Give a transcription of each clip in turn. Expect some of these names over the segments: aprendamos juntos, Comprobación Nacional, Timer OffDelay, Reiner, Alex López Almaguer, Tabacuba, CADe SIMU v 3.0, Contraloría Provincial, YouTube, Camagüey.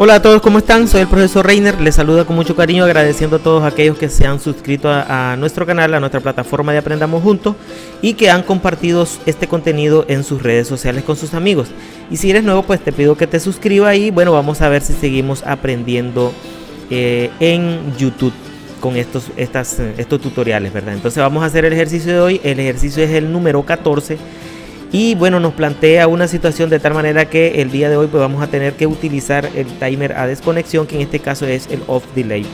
Hola a todos, ¿cómo están? Soy el profesor Reiner, les saluda con mucho cariño agradeciendo a todos aquellos que se han suscrito a nuestro canal, a nuestra plataforma de Aprendamos Juntos y que han compartido este contenido en sus redes sociales con sus amigos. Y si eres nuevo, pues te pido que te suscribas y bueno, vamos a ver si seguimos aprendiendo en YouTube con estos tutoriales, ¿verdad? Entonces vamos a hacer el ejercicio de hoy, el ejercicio es el número 14. Y bueno, nos plantea una situación de tal manera que el día de hoy pues vamos a tener que utilizar el timer a desconexión, que en este caso es el off delay.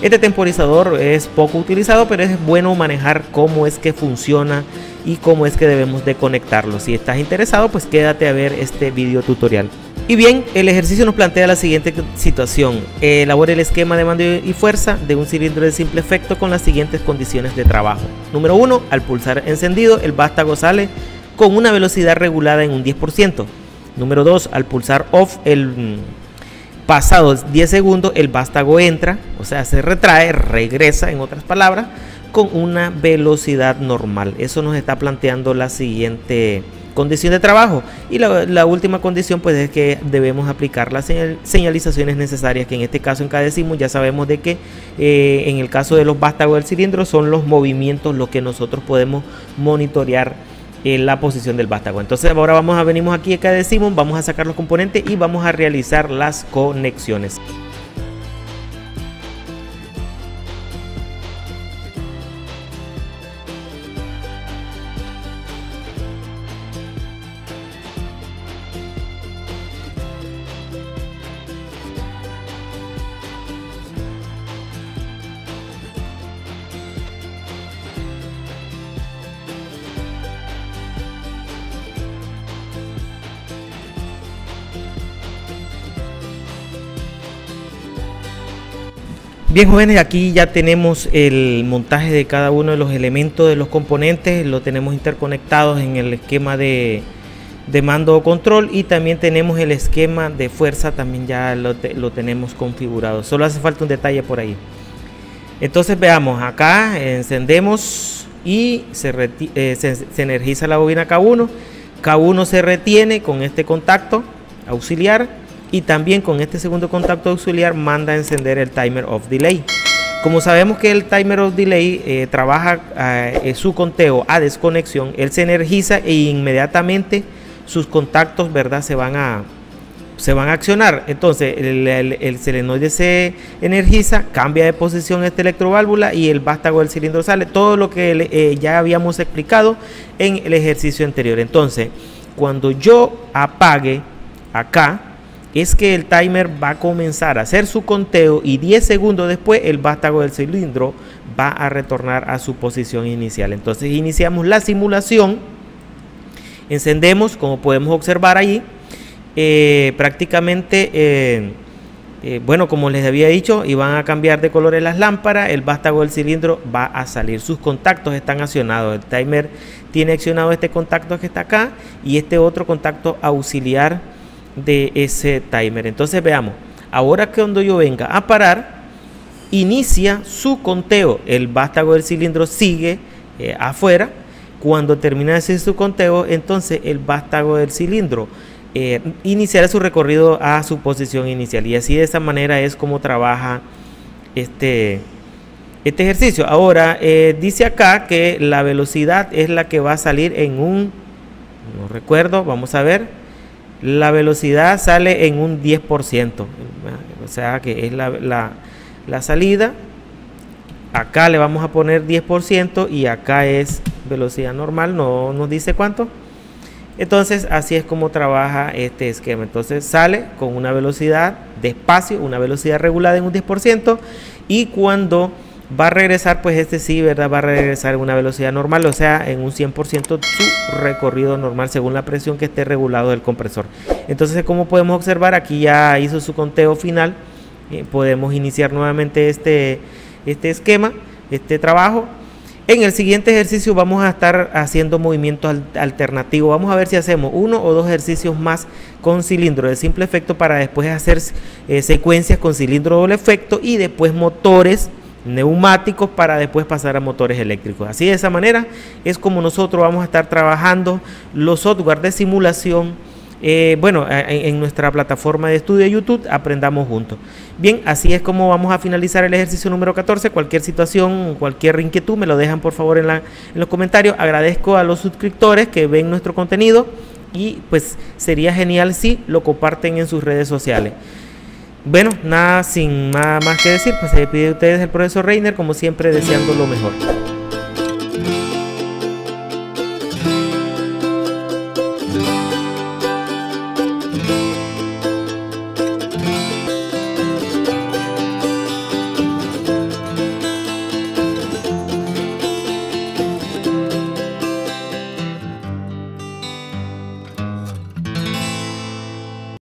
Este temporizador es poco utilizado, pero es bueno manejar cómo es que funciona y cómo es que debemos de conectarlo. Si estás interesado, pues quédate a ver este video tutorial. Y bien, el ejercicio nos plantea la siguiente situación. Elabore el esquema de mando y fuerza de un cilindro de simple efecto con las siguientes condiciones de trabajo. Número 1, al pulsar encendido, el vástago sale con una velocidad regulada en un 10%. Número 2, al pulsar off, pasados 10 segundos, el vástago entra, o sea, se retrae, regresa, en otras palabras, con una velocidad normal. Eso nos está planteando la siguiente condición de trabajo. Y la última condición, pues, es que debemos aplicar las señalizaciones necesarias, que en este caso en CADe SIMU ya sabemos de que en el caso de los vástagos del cilindro son los movimientos los que nosotros podemos monitorear en la posición del vástago. Entonces ahora venimos aquí a CADe SIMU, vamos a sacar los componentes y vamos a realizar las conexiones. Bien jóvenes, aquí ya tenemos el montaje de cada uno de los elementos de los componentes, lo tenemos interconectados en el esquema de mando o control y también tenemos el esquema de fuerza, también ya lo tenemos configurado, solo hace falta un detalle por ahí. Entonces veamos, acá encendemos y se energiza la bobina K1, K1 se retiene con este contacto auxiliar. Y también con este segundo contacto auxiliar manda a encender el timer off delay. Como sabemos que el timer off delay trabaja su conteo a desconexión, él se energiza e inmediatamente sus contactos, ¿verdad?, se van a accionar. Entonces el solenoide se energiza, cambia de posición esta electroválvula y el vástago del cilindro sale. Todo lo que ya habíamos explicado en el ejercicio anterior. Entonces cuando yo apague acá, es que el timer va a comenzar a hacer su conteo y 10 segundos después el vástago del cilindro va a retornar a su posición inicial. Entonces iniciamos la simulación, encendemos, como podemos observar ahí, prácticamente, bueno, como les había dicho, iban a cambiar de colores las lámparas, el vástago del cilindro va a salir, sus contactos están accionados, el timer tiene accionado este contacto que está acá y este otro contacto auxiliar de ese timer. Entonces veamos, ahora que cuando yo venga a parar, inicia su conteo, el vástago del cilindro sigue afuera. Cuando termina de hacer su conteo, entonces el vástago del cilindro iniciará su recorrido a su posición inicial, y así de esa manera es como trabaja este ejercicio. Ahora dice acá que la velocidad es la que va a salir en un, no recuerdo, vamos a ver. La velocidad sale en un 10%, o sea que es la salida. Acá le vamos a poner 10% y acá es velocidad normal, no nos dice cuánto. Entonces así es como trabaja este esquema. Entonces sale con una velocidad de espacio, una velocidad regulada en un 10%, y cuando va a regresar, pues sí, ¿verdad?, va a regresar en una velocidad normal, o sea, en un 100% su recorrido normal según la presión que esté regulado del compresor. Entonces, como podemos observar, aquí ya hizo su conteo final. Podemos iniciar nuevamente este esquema, este trabajo. En el siguiente ejercicio vamos a estar haciendo movimientos alternativos. Vamos a ver si hacemos uno o dos ejercicios más con cilindro de simple efecto para después hacer secuencias con cilindro doble efecto y después motores, neumáticos, para después pasar a motores eléctricos. Así de esa manera es como nosotros vamos a estar trabajando los software de simulación bueno, en nuestra plataforma de estudio de YouTube, Aprendamos Juntos. Bien, así es como vamos a finalizar el ejercicio número 14. Cualquier situación, cualquier inquietud, me lo dejan por favor en los comentarios. Agradezco a los suscriptores que ven nuestro contenido y pues sería genial si lo comparten en sus redes sociales. Bueno, sin nada más que decir, pues se despide de ustedes el profesor Reiner, como siempre deseando lo mejor.